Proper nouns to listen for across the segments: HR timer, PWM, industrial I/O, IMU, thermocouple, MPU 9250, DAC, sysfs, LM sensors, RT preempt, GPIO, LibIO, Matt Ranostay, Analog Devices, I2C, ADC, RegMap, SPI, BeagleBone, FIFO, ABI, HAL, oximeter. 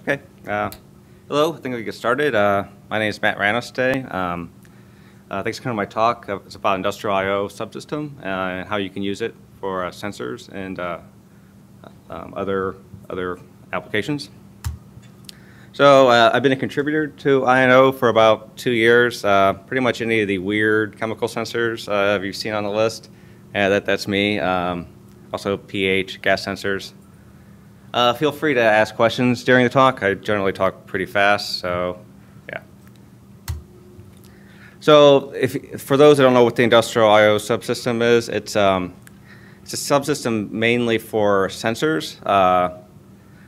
Okay. Hello, I think we can get started. My name is Matt Ranostay. Thanks for coming to my talk. It's about industrial I/O subsystem and how you can use it for sensors and other applications. So I've been a contributor to I/O for about 2 years. Pretty much any of the weird chemical sensors you've seen on the list, that's me. Also pH, gas sensors. Feel free to ask questions during the talk. I generally talk pretty fast, so yeah. So for those that don't know what the industrial I/O subsystem is, it's a subsystem mainly for sensors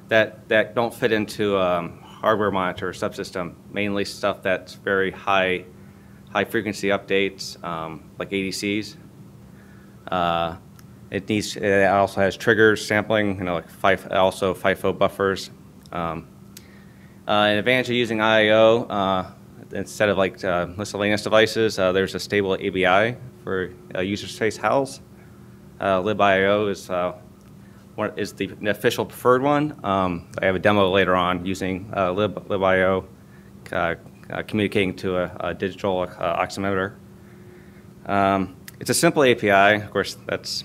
that don't fit into hardware monitor subsystem, mainly stuff that's very high frequency updates, like ADCs. It also has triggers, sampling, like FIFO buffers. An advantage of using I/O instead of miscellaneous devices, there's a stable ABI for user space HALs. LibIO is the official preferred one. I have a demo later on using LibIO, communicating to a digital oximeter. It's a simple API, of course. That's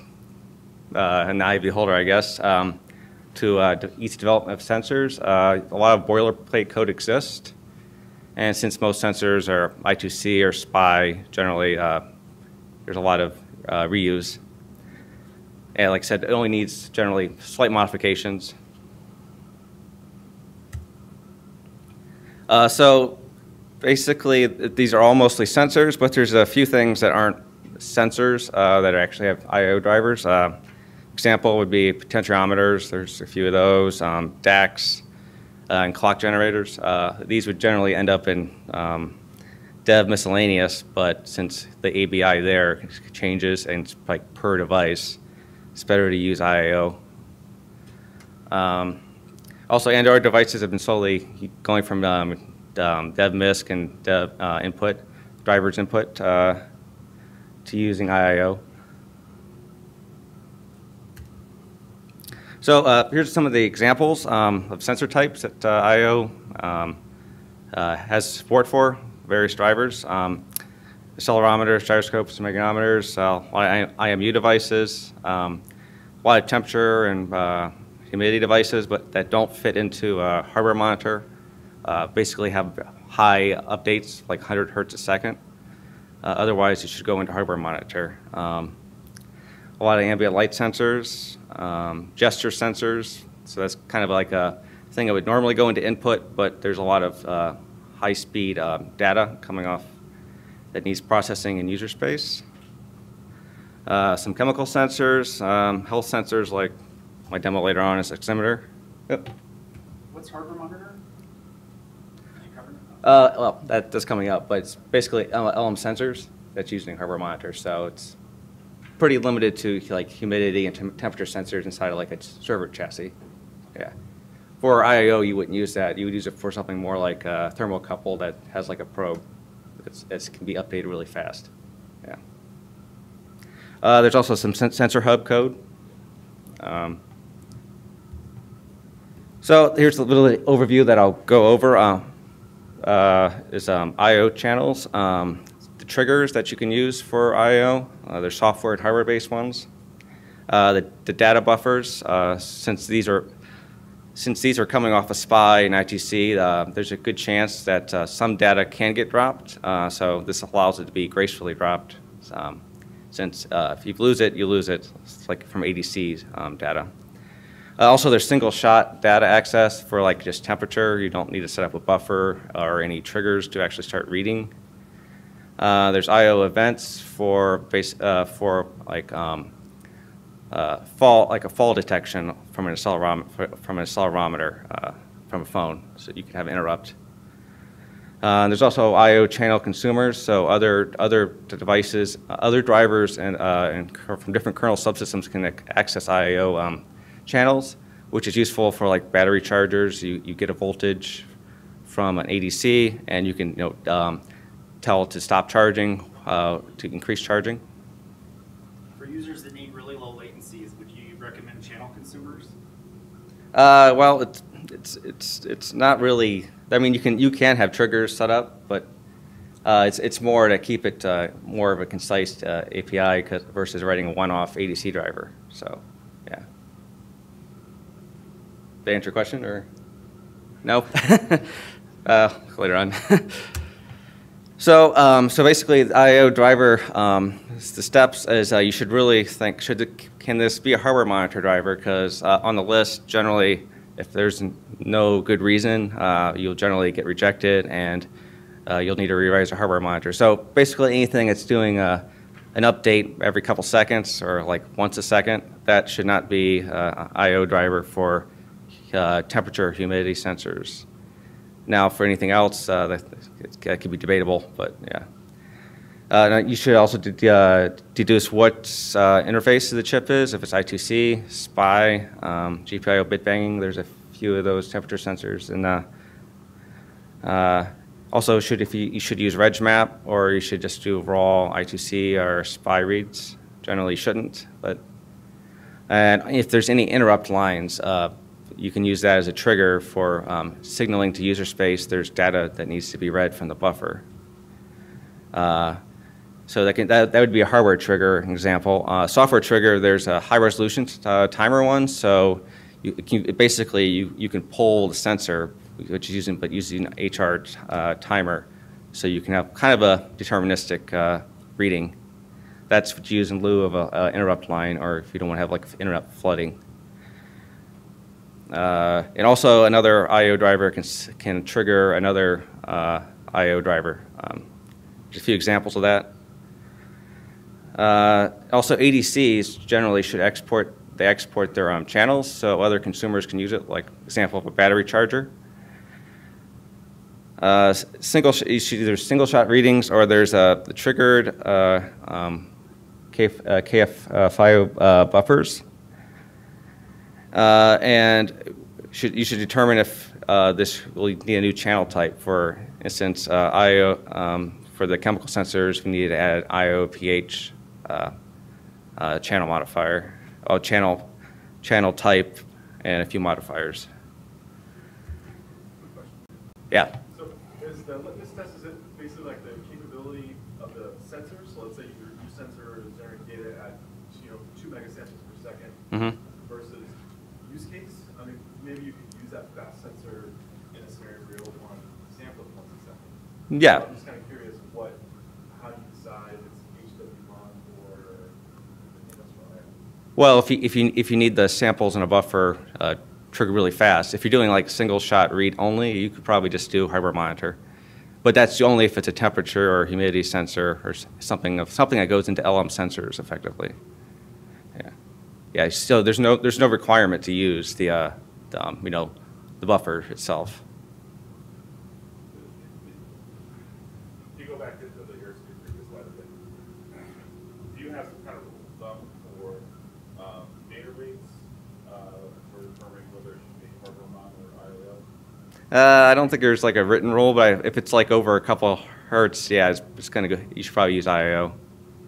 an eye beholder, I guess, to each development of sensors. A lot of boilerplate code exists, and since most sensors are I2C or SPI, generally there's a lot of reuse. And like I said, it only needs generally slight modifications. So basically, these are all mostly sensors, but there's a few things that aren't sensors that actually have I/O drivers. Example would be potentiometers. There's a few of those, DACs, and clock generators. These would generally end up in dev miscellaneous, but since the ABI there changes and it's like per device, it's better to use I/O. Also, Android devices have been slowly going from dev misc and dev input, drivers input, to using I/O. So here's some of the examples of sensor types that I/O has support for, various drivers, accelerometers, gyroscopes, meganometers, a lot of IMU devices, a lot of temperature and humidity devices, but that don't fit into a hardware monitor, basically have high updates, like 100 hertz a second. Otherwise, it should go into hardware monitor. A lot of ambient light sensors, gesture sensors. So that's kind of like a thing that would normally go into input, but there's a lot of high-speed data coming off that needs processing in user space. Some chemical sensors, health sensors like my demo later on is oximeter. Yep. What's hardware monitor? Well, that's coming up, but it's basically LM sensors that's used in hardware monitor. So it's pretty limited to like humidity and temperature sensors inside of like a server chassis. Yeah. For I/O, you wouldn't use that. You would use it for something more like a thermocouple that has like a probe that can be updated really fast. Yeah. There's also some sensor hub code. So here's a little overview that I'll go over. Is I/O channels, the triggers that you can use for I/O. There's software and hardware-based ones. The data buffers, since these are coming off of SPI and ITC, there's a good chance that some data can get dropped. So this allows it to be gracefully dropped, since if you lose it, you lose it. It's like from ADC data. Also, there's single-shot data access for like just temperature. You don't need to set up a buffer or any triggers to actually start reading. There's I/O events for like a fall detection from an accelerometer from a phone, so you can have an interrupt. There's also I/O channel consumers, so other devices, other drivers, and from different kernel subsystems can access I/O. Channels, which is useful for like battery chargers. You get a voltage from an ADC, and you can tell to stop charging, to increase charging. For users that need really low latencies, would you recommend channel consumers? Well, it's not really. I mean, you can have triggers set up, but it's more to keep it more of a concise API versus writing a one-off ADC driver. So, yeah. Did I answer your question or no? Later on. So, so basically, the I/O driver, the steps is you should really think: can this be a hardware monitor driver? Because on the list, generally, if there's no good reason, you'll generally get rejected, and you'll need to revise a hardware monitor. So, basically, anything that's doing an update every couple seconds or like once a second, that should not be an I/O driver for temperature, humidity sensors. Now, for anything else, that could be debatable, but yeah. You should also deduce what interface the chip is, if it's I2C, SPI, GPIO bit banging. There's a few of those temperature sensors. And also, you should use RegMap, or you should just do raw I2C or SPI reads. Generally, you shouldn't. But, and if there's any interrupt lines, you can use that as a trigger for signaling to user space. There's data that needs to be read from the buffer. So that would be a hardware trigger example. Software trigger, there's a high resolution timer one. So basically you can pull the sensor, which is using HR timer. So you can have kind of a deterministic reading. That's what you use in lieu of an interrupt line, or if you don't want to have like interrupt flooding. And also another I/O driver can trigger another I/O driver. Just a few examples of that. Also, ADCs generally should export their channels so other consumers can use it, like example of a battery charger. There's single shot readings, or there's the triggered KF-FIO buffers. And you should determine if this will need a new channel type. For instance, I/O for the chemical sensors, we need to add I/O pH channel modifier, or channel type, and a few modifiers. Yeah. So is the litmus test, is it basically like the capability of the sensor? So let's say your sensor is generating data at 2 megasamples per second. Mm-hmm. Yeah. So I'm just kind of curious how you decide it's HWMON or industrial I/O. Well, if you need the samples in a buffer trigger really fast, if you're doing like single shot read only, you could probably just do hardware monitor. But that's only if it's a temperature or humidity sensor or something that goes into LM sensors effectively. Yeah. Yeah. So there's no requirement to use the buffer itself. I don't think there's like a written rule, but if it's like over a couple hertz, yeah, it's going to go. You should probably use I/O,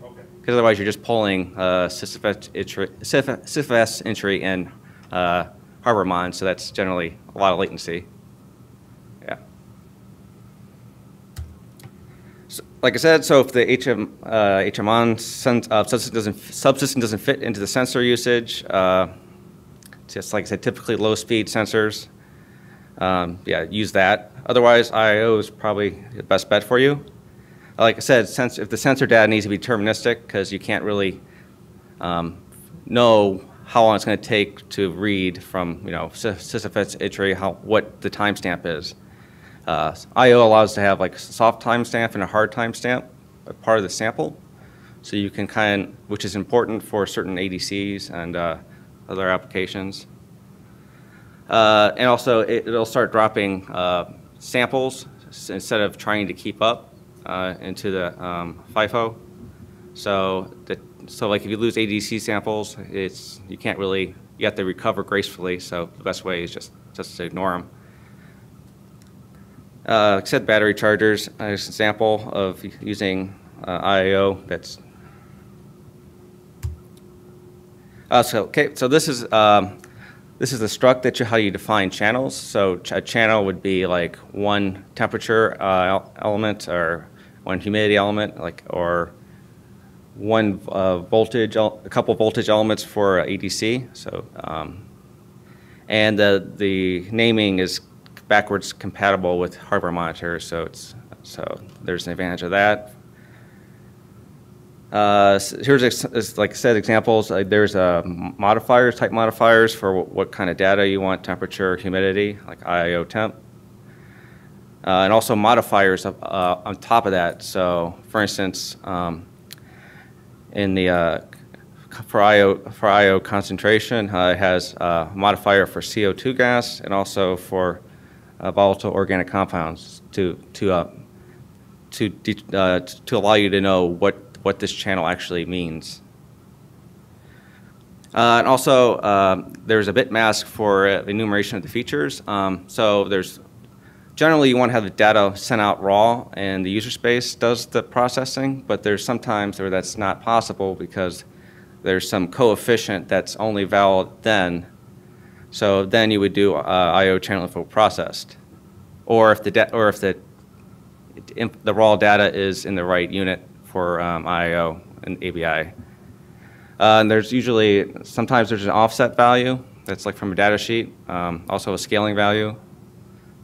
okay. Because otherwise you're just pulling sysfs entry and hardware mon, so that's generally a lot of latency. Yeah. So, like I said, so if the HMON subsystem doesn't fit into the sensor usage, just like I said, typically low speed sensors. Yeah, use that. Otherwise, I/O is probably the best bet for you. Like I said, if the sensor data needs to be deterministic, because you can't really know how long it's going to take to read from sysfs entry, what the timestamp is. I/O allows to have like soft timestamp and a hard timestamp, a part of the sample, so you can which is important for certain ADCs and other applications. And also, it'll start dropping samples instead of trying to keep up into the FIFO. So like if you lose ADC samples, you can't really, you have to recover gracefully. So the best way is just to ignore them. Like I said, battery chargers is an example of using I/O. That's so okay. So this is. This is the struct that you, how you define channels. So a channel would be like one temperature element or one humidity element, like, or one voltage, a couple voltage elements for ADC. So, and the naming is backwards compatible with hardware monitor, so it's, so there's an advantage of that. So here's like I said, examples. There's modifiers, type modifiers for what kind of data you want, temperature, humidity, like IO temp, and also modifiers on top of that. So, for instance, in the for IO concentration, it has a modifier for CO2 gas and also for volatile organic compounds to allow you to know what this channel actually means. And also, there's a bit mask for the enumeration of the features. So there's, generally you want to have the data sent out raw and the user space does the processing, but there's sometimes where that's not possible because there's some coefficient that's only valid then. So then you would do IO channel info processed. Or if the raw data is in the right unit, for I/O and ABI. And there's usually, sometimes there's an offset value that's like from a data sheet, also a scaling value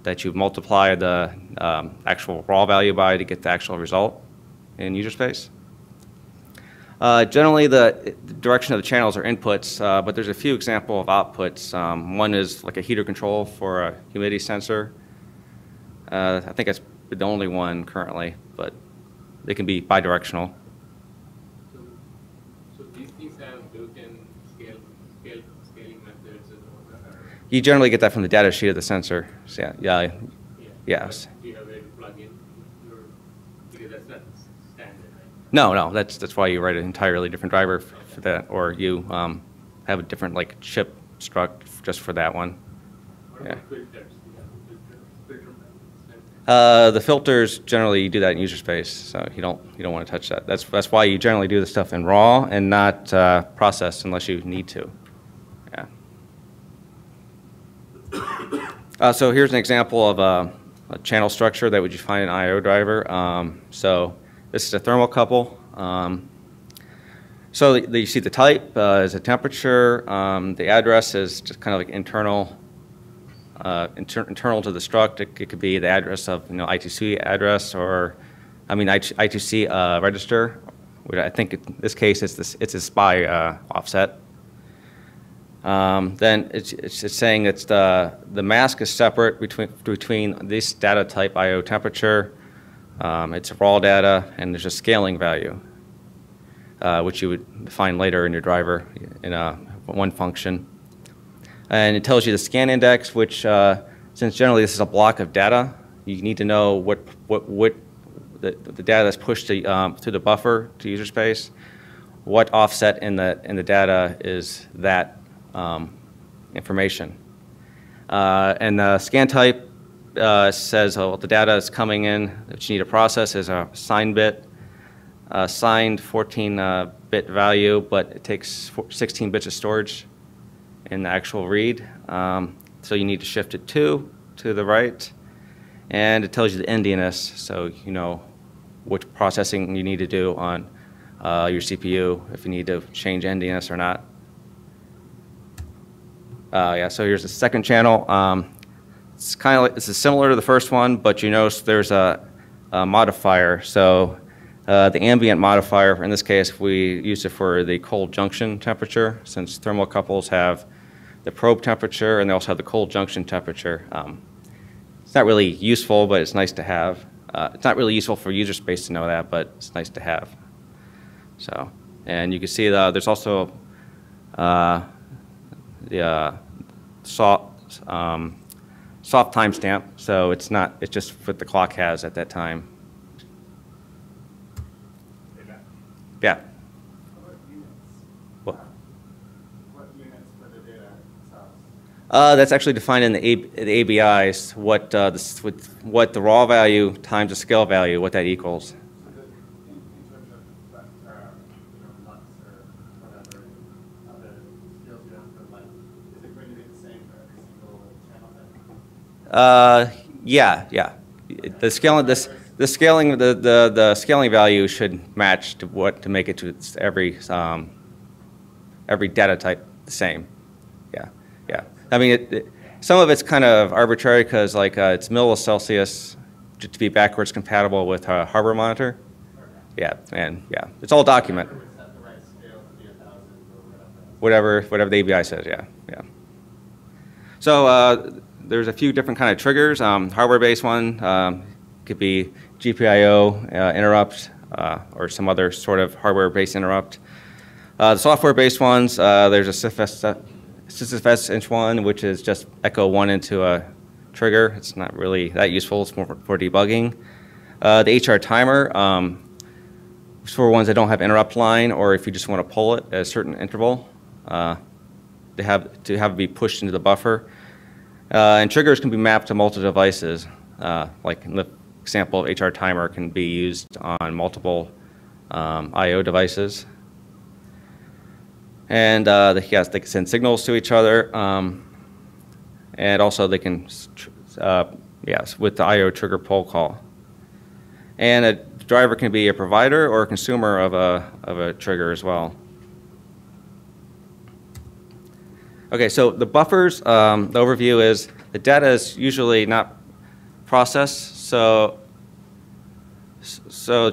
that you multiply the actual raw value by to get the actual result in user space. Generally, the direction of the channels are inputs, but there's a few examples of outputs. One is like a heater control for a humidity sensor. I think that's the only one currently, but they can be bidirectional. So these things have built-in scaling methods and all that? You generally get that from the data sheet of the sensor. So yes. Do you have a way to plug in? Because that's not standard, right? No. That's why you write an entirely different driver for that, or you have a different like chip struct just for that one. What about filters? The filters, generally you do that in user space, so you don't want to touch that. That's why you generally do the stuff in raw and not processed unless you need to. Yeah. So here's an example of a channel structure that would you find in an I/O driver. So this is a thermocouple. So you see the type is a temperature. The address is just kind of like internal. Internal to the struct, it could be the address of, you know, I2C address, or I mean I2C register, which I think in this case it's a SPI offset. Then it's saying it's the mask is separate between this data type I/O temperature, it's raw data, and there's a scaling value, which you would define later in your driver in one function. And it tells you the scan index, which, since generally this is a block of data, you need to know what the data that's pushed to the buffer to user space, what offset in the data is that information. And the scan type says the data is coming in, which you need to process is a signed bit, signed 14-bit value, but it takes 16 bits of storage in the actual read, so you need to shift it to the right, and it tells you the endiness, so you know what processing you need to do on your CPU, if you need to change endiness or not. Yeah, so here's the second channel. It's kind of like, it's similar to the first one, but you notice there's a modifier. So the ambient modifier, in this case, we use it for the cold junction temperature, since thermocouples have the probe temperature, and they also have the cold junction temperature. It's not really useful, but it's nice to have. It's not really useful for user space to know that, but it's nice to have. So, and you can see there's also the soft timestamp, so it's not. It's just what the clock has at that time. Yeah. That's actually defined in the ABIs, what the raw value times the scale value, what that equals. So that in terms of you know, months or whatever, other scales you have for, like, is it going to be the same Yeah. The scaling value should match to what to make it to every data type the same. Yeah. I mean, some of it's kind of arbitrary because like it's millicelsius to be backwards compatible with hardware monitor. Yeah, and yeah, it's all document. Whatever the ABI says. Yeah. So there's a few different kind of triggers. Hardware-based one could be GPIO interrupt or some other sort of hardware-based interrupt. The software-based ones, there's a sysfs inch one, which is just echo one into a trigger. It's not really that useful. It's more for debugging. The HR timer for ones that don't have interrupt line, or if you just want to pull it at a certain interval. They have to be pushed into the buffer. And triggers can be mapped to multiple devices. Like in the example of HR timer can be used on multiple I/O devices. And yes, they can send signals to each other. And also they can, yes, with the I/O trigger pull call. And a driver can be a provider or a consumer of a trigger as well. Okay, so the buffers, the overview is the data is usually not processed, so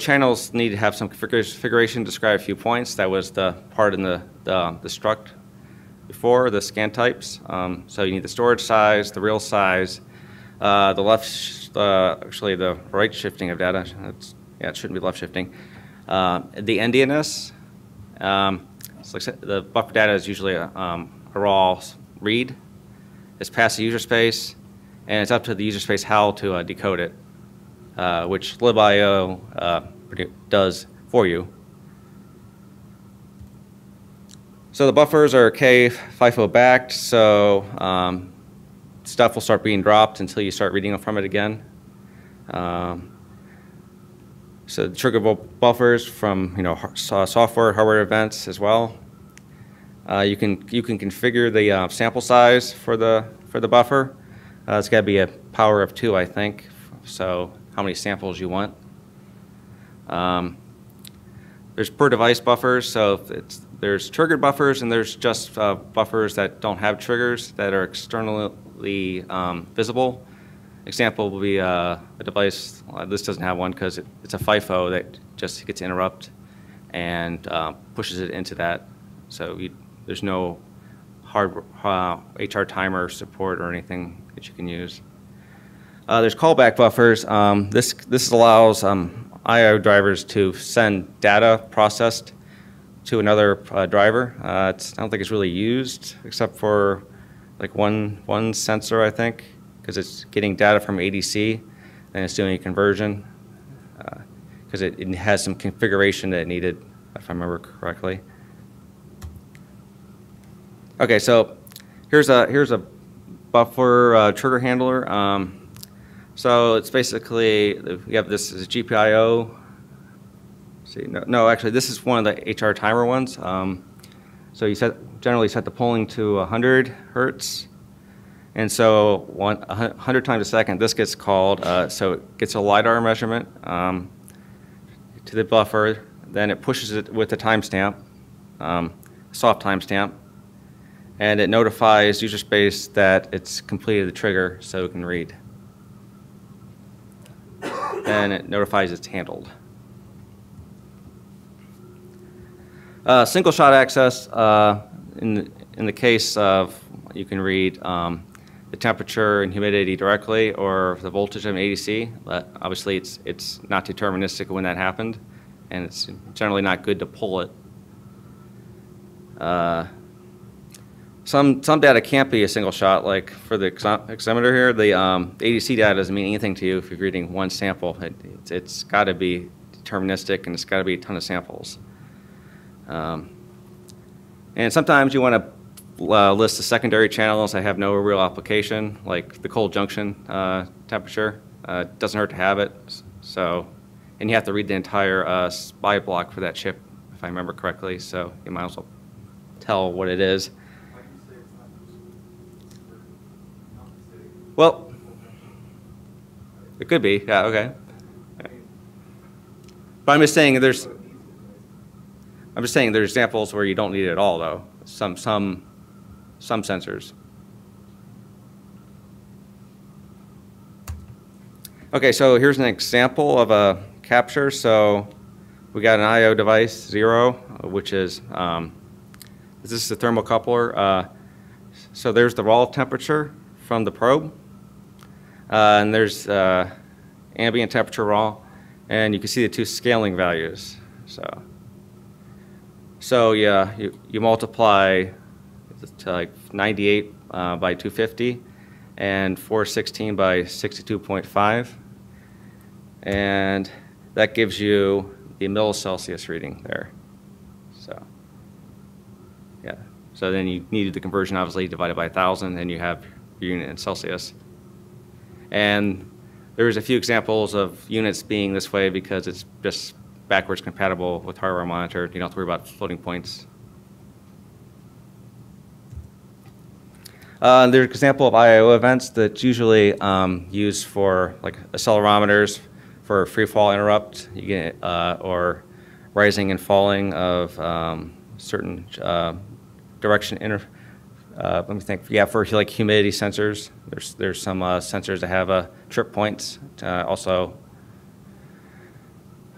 channels need to have some configuration, describe a few points. That was the part in the struct before, the scan types. So you need the storage size, the real size, the left, actually the right shifting of data. That's, yeah, it shouldn't be left shifting. The endianess, so the buffer data is usually a raw read. It's past the user space, and it's up to the user space how to decode it, which LibIO does for you. So the buffers are FIFO backed, so stuff will start being dropped until you start reading from it again. So the triggerable buffers from software, hardware events as well. You can configure the sample size for the buffer. It's got to be a power of 2, I think. So how many samples you want? There's per device buffers. So there's triggered buffers and there's just buffers that don't have triggers that are externally visible. Example will be a device. This doesn't have one because it's a FIFO that just gets interrupt and pushes it into that. So there's no hard HR timer support or anything that you can use. There's callback buffers. This allows I/O drivers to send data processed to another driver. I don't think it's really used except for like one sensor, I think, because it's getting data from ADC and it's doing a conversion because it has some configuration that it needed, if I remember correctly. Okay, so here's a buffer trigger handler. So it's basically we have this is GPIO. See, no, actually this is one of the HR timer ones. So you generally set the polling to 100 hertz, and so 100 times a second this gets called. So it gets a LiDAR measurement to the buffer, then it pushes it with a timestamp, soft timestamp. And it notifies user space that it's completed the trigger so it can read. Then it notifies it's handled. Single shot access, in the case of you can read the temperature and humidity directly or the voltage of an ADC, but obviously it's not deterministic when that happened, and it's generally not good to pull it. Some data can't be a single shot, like for the oximeter here, the ADC data doesn't mean anything to you if you're reading one sample. It's got to be deterministic and it's got to be a ton of samples. And sometimes you want to list the secondary channels that have no real application, like the cold junction temperature. It doesn't hurt to have it. And you have to read the entire SPI block for that chip, if I remember correctly, so you might as well tell what it is. Well, It could be, yeah, okay. But I'm just saying there's, there's examples where you don't need it at all though. Some sensors. Okay, so here's an example of a capture. So we got an I/O device 0, which is this is a thermocoupler. So there's the raw temperature from the probe, and there's ambient temperature raw, and you can see the two scaling values. So yeah, you multiply to like 98 by 250. And 416 by 62.5, and that gives you the millicelsius reading there. So, yeah. So then you needed the conversion, obviously, divided by 1,000, and you have your unit in Celsius. And there's a few examples of units being this way because it's just backwards compatible with hardware monitor. You don't have to worry about floating points. There's an example of I/O events that's usually used for like accelerometers for free fall interrupt, you get, or rising and falling of certain direction. Let me think. Yeah, for like humidity sensors, there's some sensors that have trip points. Also,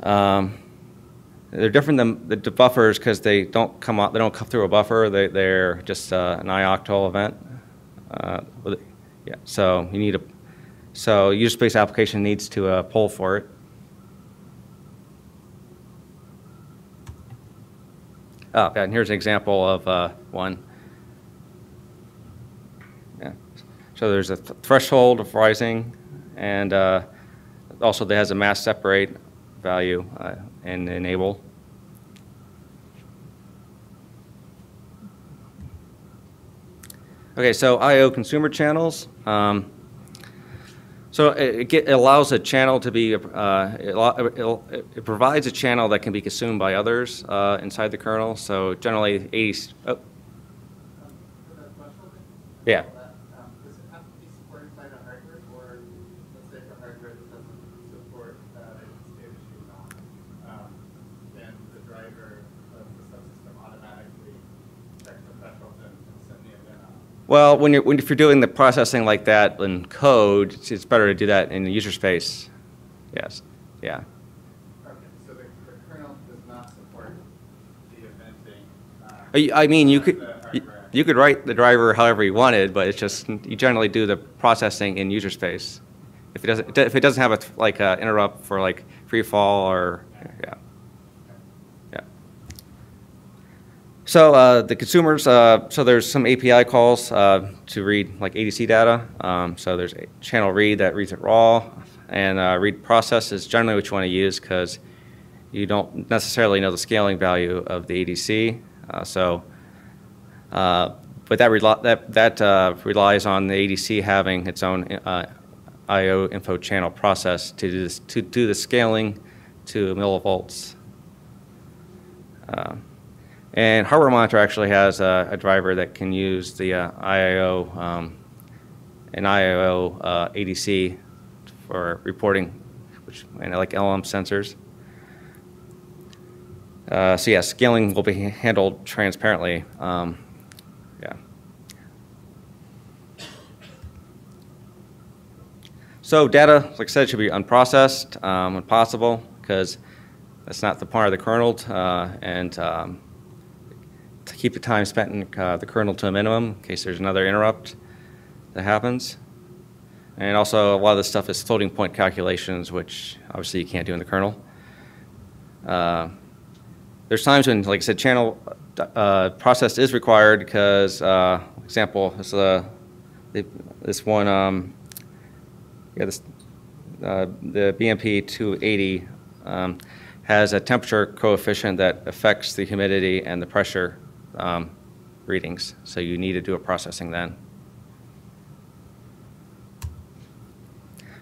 they're different than the buffers because they don't come out. They don't come through a buffer. They're just an ioctal event. Yeah, so you need so user space application needs to poll for it. Oh, yeah, and here's an example of one. Yeah, so there's a threshold of rising, and also that has a mass separate value and enable. Okay, so I/O consumer channels. So it allows a channel to be, it provides a channel that can be consumed by others inside the kernel. So generally, yeah. Does it have to be supported by the hardware, or let's say the hardware doesn't support that state issue now, then the driver of the subsystem automatically checks the thresholds and sends the event out? Well, if you're doing the processing like that in code, it's better to do that in the user space. Yes. Yeah. Okay. So the kernel does not support the eventing. I mean, you could write the driver however you wanted, but it's just you generally do the processing in user space. If it doesn't have a interrupt for like free fall or yeah. So the consumers, so there's some API calls to read like ADC data. So there's a channel read that reads it raw, and read process is generally what you want to use because you don't necessarily know the scaling value of the ADC. But that relies on the ADC having its own I/O info channel process to do the scaling to millivolts. And hardware monitor actually has a driver that can use the an I/O ADC for reporting, and like LM sensors. So yeah, scaling will be handled transparently. Yeah. So data, like I said, should be unprocessed when possible because that's not the part of the kernel, to keep the time spent in the kernel to a minimum in case there's another interrupt that happens. And also a lot of this stuff is floating point calculations, which obviously you can't do in the kernel. There's times when, like I said, channel process is required because, for example, the BMP280 has a temperature coefficient that affects the humidity and the pressure readings, so you need to do a processing then.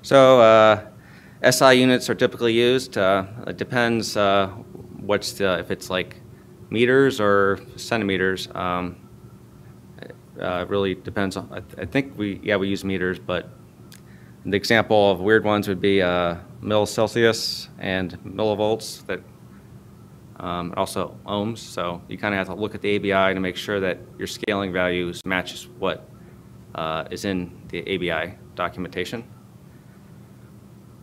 So SI units are typically used. It depends if it's like meters or centimeters. It really depends on. I think we use meters, but The example of weird ones would be millicelsius and millivolts, that also ohms. So you kind of have to look at the ABI to make sure that your scaling values matches what is in the ABI documentation.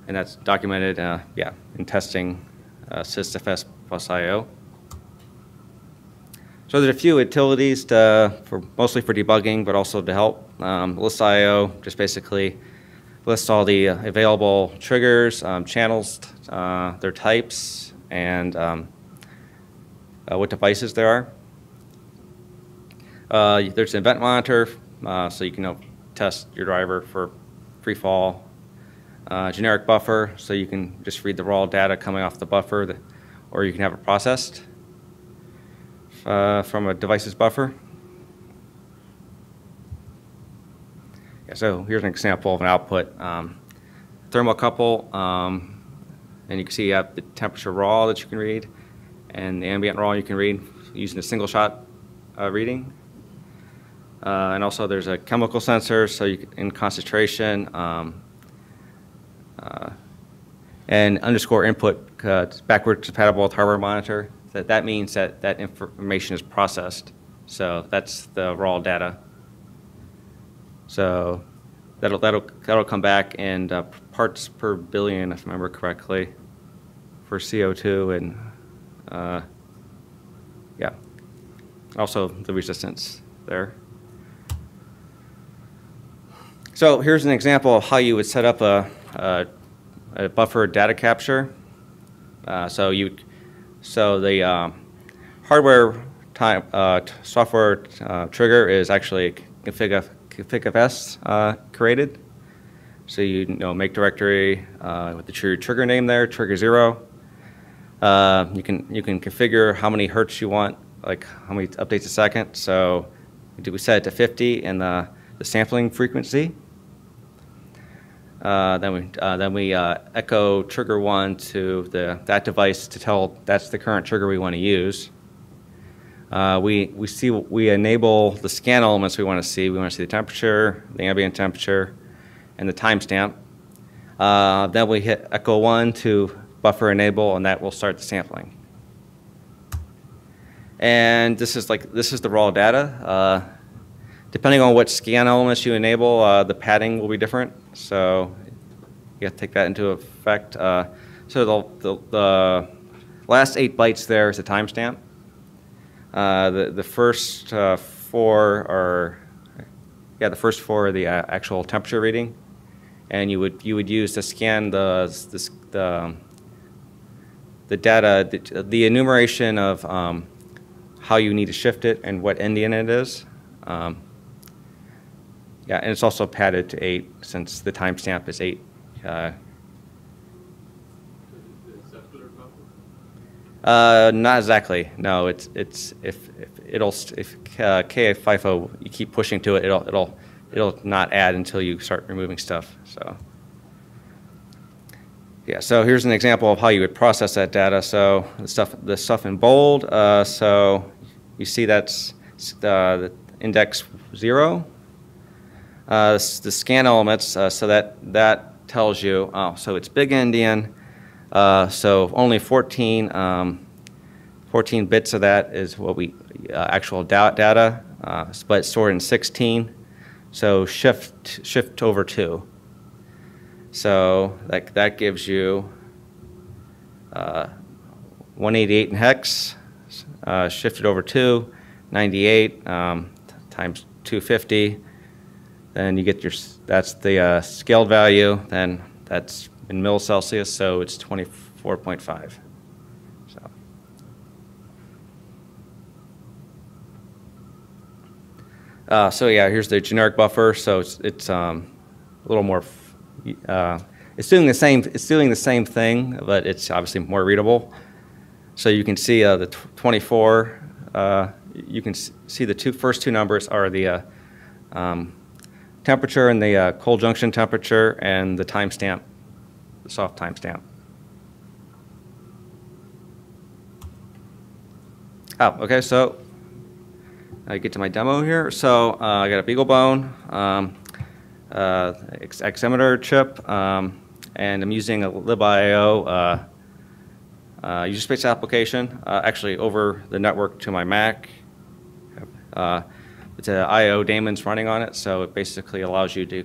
And that's documented, in testing sysfs plus I/O. So there's a few utilities mostly for debugging, but also to help. List I/O just basically lists all the available triggers, channels, their types, and what devices there are. There's an event monitor, so you can test your driver for free fall. Generic buffer, so you can just read the raw data coming off the buffer, or you can have it processed from a device's buffer. Yeah, so here's an example of an output thermocouple, and you can see you have the temperature raw that you can read, and the ambient raw you can read using a single shot reading. And also there's a chemical sensor, so you can, in concentration, and underscore input backward compatible with hardware monitor. That means that information is processed. So that's the raw data. So that'll come back in parts per billion, if I remember correctly, for CO2 and also the resistance there. So here's an example of how you would set up a buffer data capture. So the hardware time software trigger is actually config.fs created. So you make directory with the trigger name there, trigger 0. You can configure how many hertz you want, like how many updates a second. So we set it to 50 and the sampling frequency. Then we echo trigger 1 to that device to tell that's the current trigger we want to use. We enable the scan elements we want to see. We want to see the temperature, the ambient temperature, and the timestamp. Then we hit echo 1 to buffer enable, and that will start the sampling. And this is the raw data. Depending on what scan elements you enable, the padding will be different. So you have to take that into effect. So the last 8 bytes there is the timestamp. The first 4 are, the first 4 are the actual temperature reading, and you would use to scan the data, the enumeration of how you need to shift it and what endian it is. And it's also padded to 8 since the timestamp is 8. Not exactly. No, if KFIFO you keep pushing to it, it'll not add until you start removing stuff. So yeah. So here's an example of how you would process that data. So the stuff in bold. So you see that's the index 0. The scan elements, so that tells you, so it's big endian, so only 14 bits of that is what we, actual data, but it's stored in 16, so shift over 2. So that gives you 188 in hex, shifted over 2, 98 times 250. Then you get that's the scaled value, then that's in millicelsius, so it's 24.5. So. Here's the generic buffer, so it's a little more, it's doing the same thing, but it's obviously more readable. So you can see the 24, you can see the first two numbers are the temperature and the cold junction temperature and the timestamp, the soft timestamp. Okay, so I get to my demo here. So I got a BeagleBone. oximeter chip, and I'm using a LibIO user space application, actually over the network to my Mac. It's an I/O daemons running on it, so it basically allows you to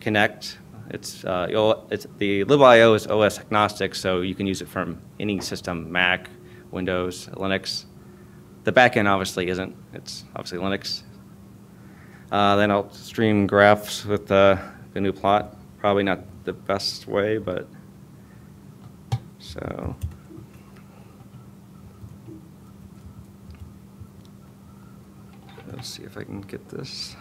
connect. It's the LibIO is OS agnostic, so you can use it from any system, Mac, Windows, Linux. The backend obviously isn't. It's obviously Linux. Then I'll stream graphs with the new plot. Probably not the best way, but so. Let's see if I can get this.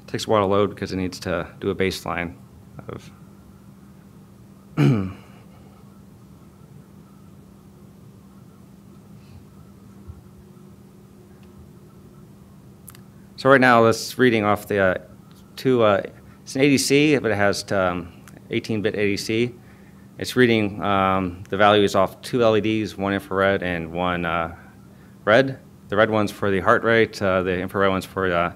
It takes a while to load because it needs to do a baseline of. So right now, it's reading off the it's an ADC, but it has 18-bit ADC. It's reading the values off 2 LEDs, 1 infrared and 1 red. The red one's for the heart rate, the infrared one's for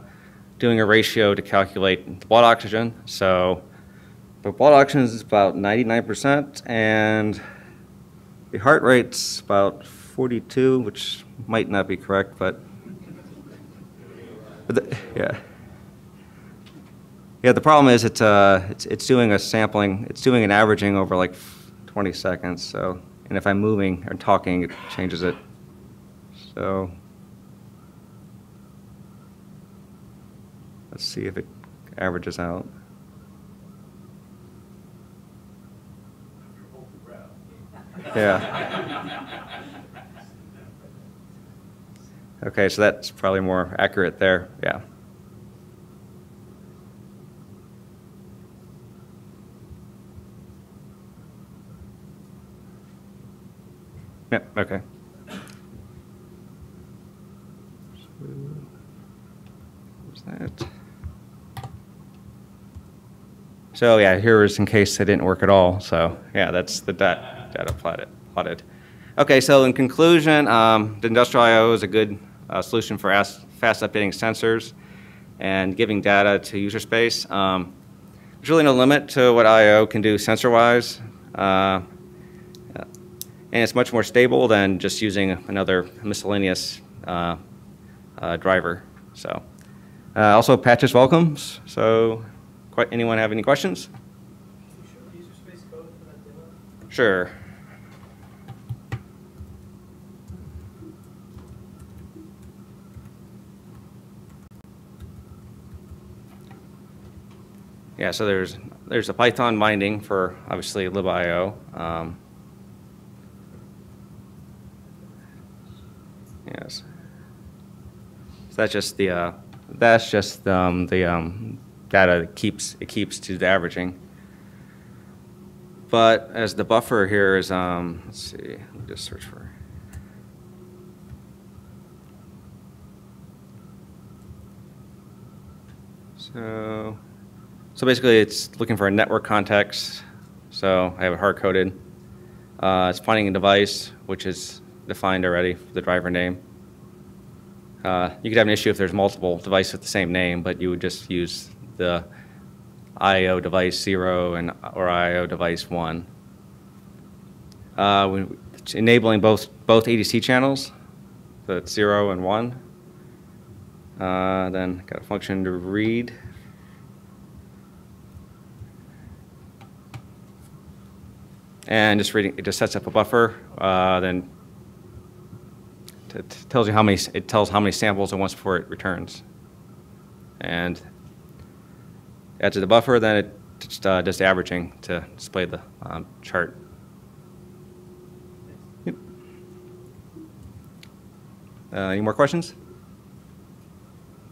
doing a ratio to calculate blood oxygen. So the blood oxygen is about 99%, and the heart rate's about 42, which might not be correct, but. Yeah. The problem is it's doing a sampling. It's doing an averaging over like 20 seconds. So, and if I'm moving or talking, it changes it. So, let's see if it averages out. Yeah. Okay, so that's probably more accurate there, yeah. Yep, yeah, okay. So, what's that? So yeah, here is in case it didn't work at all. So yeah, that's the data plotted. Okay, so in conclusion, the industrial I/O is a good solution for fast updating sensors and giving data to user space. There's really no limit to what I/O can do sensor-wise, and it's much more stable than just using another miscellaneous driver. So, also patches welcomes. So, anyone have any questions? User space code for that demo? Sure. Yeah, so there's a Python binding for obviously libIO. Yes, so that's just the data that keeps to the averaging. But as the buffer here is let's see, let me just search for. So basically, it's looking for a network context. So I have it hard-coded. It's finding a device, which is defined already for the driver name. You could have an issue if there's multiple devices with the same name, but you would just use the I/O device 0 and or I/O device 1. It's enabling both ADC channels, the 0 and 1. Then got a function to read. And just reading, it just sets up a buffer. Then it tells you how many. It tells how many samples it wants before it returns. And after the buffer, then it just does the averaging to display the chart. Yep. Any more questions?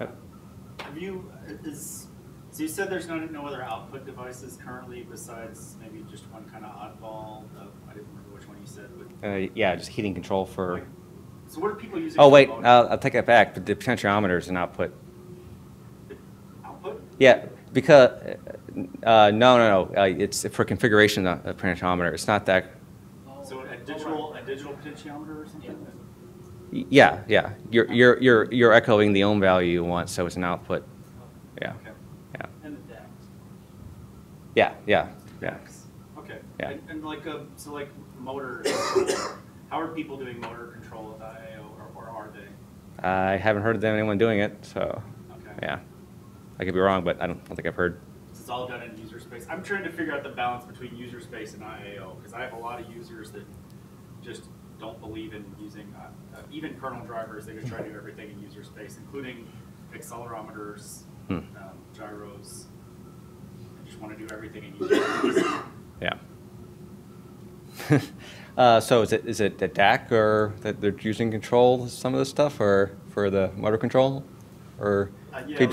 Yep. So you said there's no other output devices currently besides maybe just one kind of oddball. I didn't remember which one you said. Yeah, just heating control for. Wait. So what are people using? Oh wait, I'll take that back. The potentiometer is an output. The output? Yeah, Because it's for configuration of potentiometer. It's not that. So a digital potentiometer or something. Yeah, yeah. You're echoing the ohm value you want, so it's an output. Yeah, okay. Yeah. And the DACs. Yeah, yeah, yeah. Okay. Yeah. And like so like motor. How are people doing motor control with I/O, or are they? I haven't heard of anyone doing it, so okay. Yeah. I could be wrong, but I don't think I've heard. It's all done in user space. I'm trying to figure out the balance between user space and I/O, because I have a lot of users that just don't believe in using, even kernel drivers, they could try to do everything in user space, including accelerometers, gyros. I just want to do everything in user space. Yeah. So is it the DAC or that they're using control some of this stuff, or for the motor control, or? Yeah,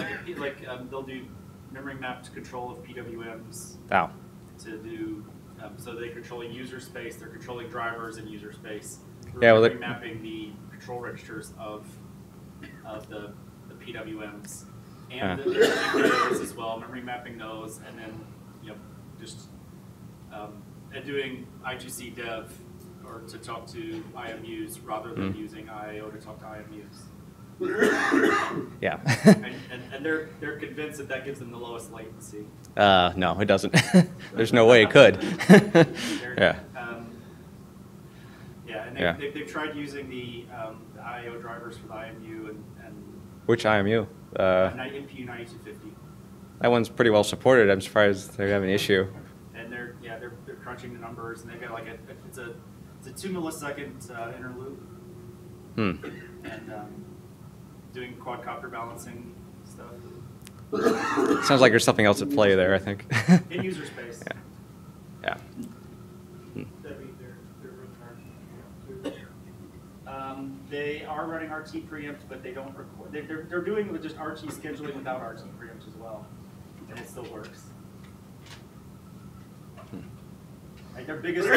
they'll do memory mapped control of PWMs. Wow. To do. So they're controlling user space, they're controlling drivers in user space. They're mapping the control registers of the PWMs and the GPIOs as well, memory mapping those, and then doing I2C dev or to talk to IMUs rather than using I/O to talk to IMUs. Yeah. and they're convinced that gives them the lowest latency. No, it doesn't. There's no way it could. Yeah. They've tried using the I/O drivers for the IMU and which IMU? MPU 9250. That one's pretty well supported. I'm surprised they have an issue. And they're crunching the numbers, and they've got like it's a 2 millisecond interloop. And doing quadcopter balancing stuff. Sounds like there's something else at play there, I think. In user space. Yeah. Yeah. They are running RT preempt, but they don't record. They're doing just RT scheduling without RT preempt as well, and it still works. Like their biggest,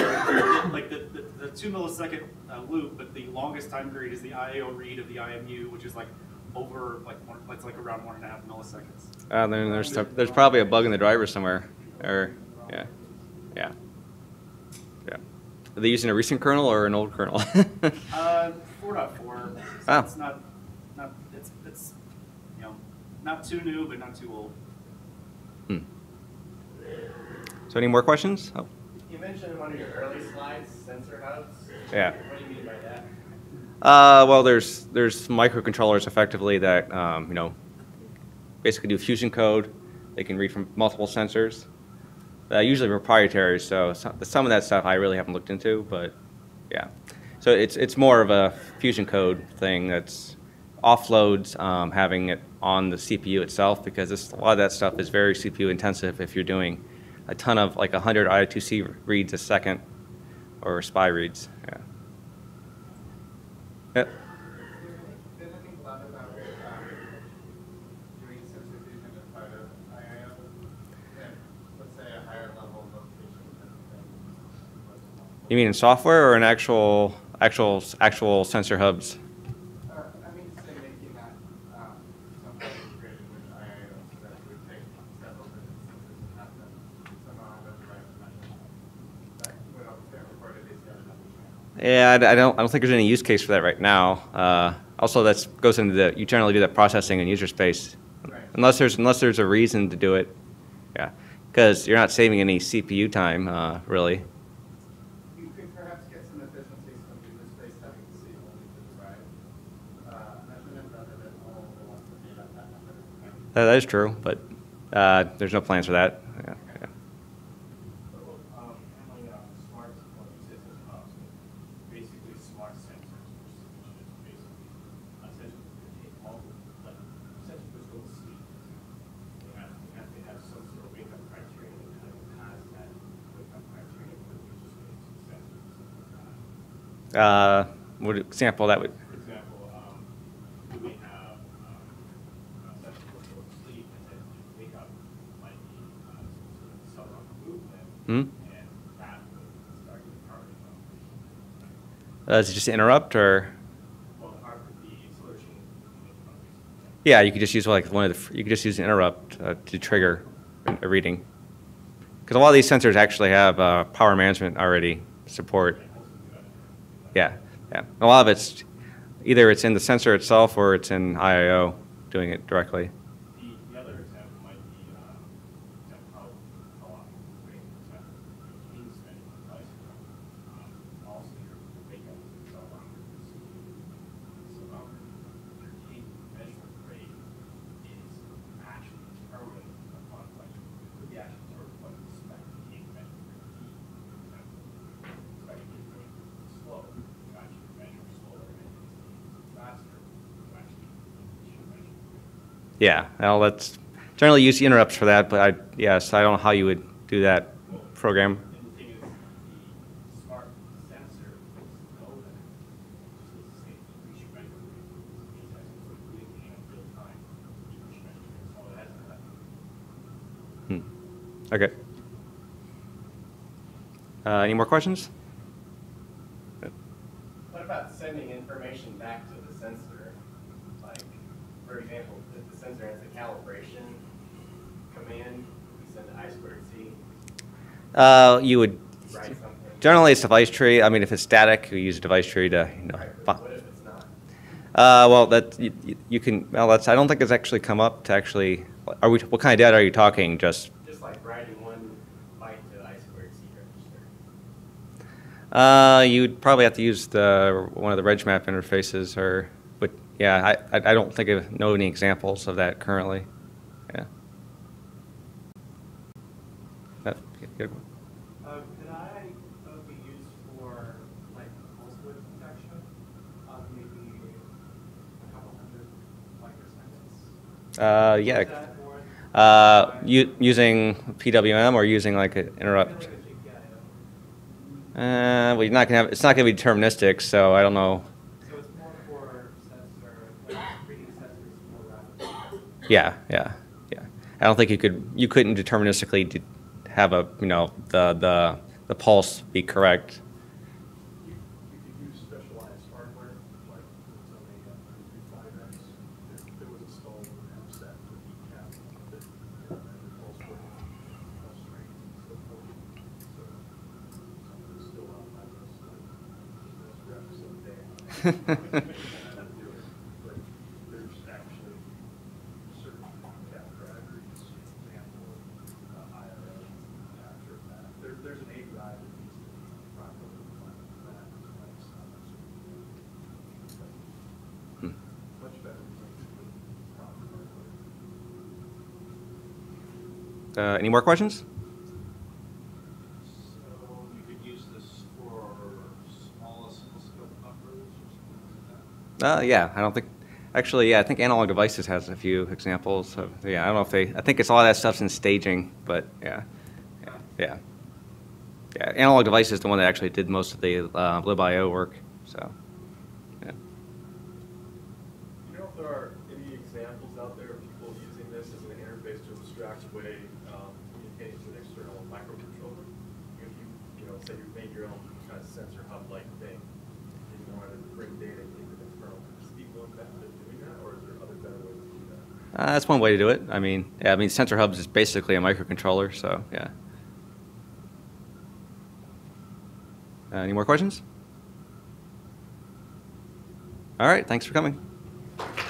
like the 2 millisecond loop, but the longest time period is the I/O read of the IMU, which is like over around 1.5 milliseconds. Then there's probably a bug in the driver somewhere, or yeah. Are they using a recent kernel or an old kernel? 4.4. So it's it's not too new but not too old. So any more questions? Oh. You mentioned in one of your early slides sensor hubs. Yeah. What do you mean by that? Well, there's microcontrollers effectively that basically do fusion code. They can read from multiple sensors. Usually proprietary, so some of that stuff I really haven't looked into, but yeah. So it's more of a fusion code thing that's offloads having it on the CPU itself, because a lot of that stuff is very CPU intensive if you're doing a ton of, like, 100 I2C reads a second, or SPI reads. Yeah. Yep. Is there anything about doing sensor fusion as part of I/O? Let's say a higher level location. You mean in software or in actual sensor hubs? Yeah, I don't think there's any use case for that right now. Also, that goes into you generally do that processing in user space, right? Unless there's a reason to do it, yeah, because you're not saving any CPU time really. You could perhaps get some efficiencies from user space having to see only the drive measurement rather than all of the ones that made up that number. That is true, but there's no plans for that. Yeah. What example that would? For example, do we have sensors go to sleep and then wake up might be some sort of movement, and that would start to target them. Is it just interrupt or? Well, the hardware would be solution. Yeah, you could just use like you could just use interrupt to trigger. a reading. Because a lot of these sensors actually have power management already support. Yeah, yeah. A lot of it's either it's in the sensor itself or it's in I/O doing it directly. The other example might be how often you wait for the sensor. Also, your wake up is a longer procedure. So, your gain measurement rate is actually determined upon what you the actual sort of what you expect the gain measurement rate to be. For example, if you're going slow, you actually measure slower, and if it's faster, you actually should measure quicker. Yeah, well, that's generally use interrupts for that, but I don't know how you would do that program. Okay. Any more questions? What about sending information back to the sensor? Like, for example, if the sensor has a calibration command, we send I2C. You would write something. Generally, it's device tree. I mean, if it's static, you use a device tree to, you know. Right, but what if it's not? Well, that you can. Well, that's. I don't think it's actually come up to actually. Are we? What kind of data are you talking? Just like writing one byte to I2C register. You'd probably have to use one of the RegMap interfaces, or but yeah, I don't think I know any examples of that currently. Yeah. That's a good one. Using PWM or using like an interrupt. Well, you're not gonna have. It's not gonna be deterministic, so I don't know. So it's more for sensor, like reading sensors more rapidly. Yeah. I don't think you couldn't deterministically have a the pulse be correct. You could use specialized hardware like something that there was installed. Any more questions? Yeah, I don't think. Actually, yeah, I think Analog Devices has a few examples of. Yeah, I don't know if they. I think it's a lot of that stuff's in staging, but yeah. Analog Devices is the one that actually did most of the LibIO work. So, yeah. You know, if there are any examples out there of people using this as an interface to abstract away communicating to an external microcontroller. If you know, say you made your own kind of sensor hub-like thing, and you wanted to bring data. That's one way to do it. I mean, yeah, sensor hubs is basically a microcontroller, so yeah. Any more questions? All right, thanks for coming.